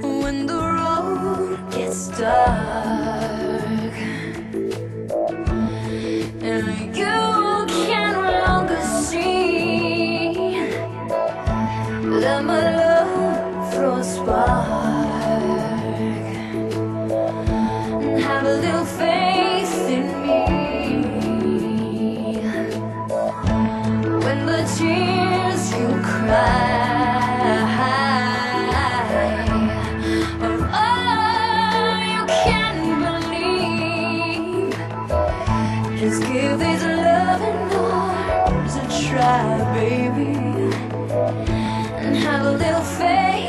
when the road gets dark and you can no longer see that my love throws spark, and have a little faith in me when the tears you cry. Just give these loving arms a try, baby, and have a little faith.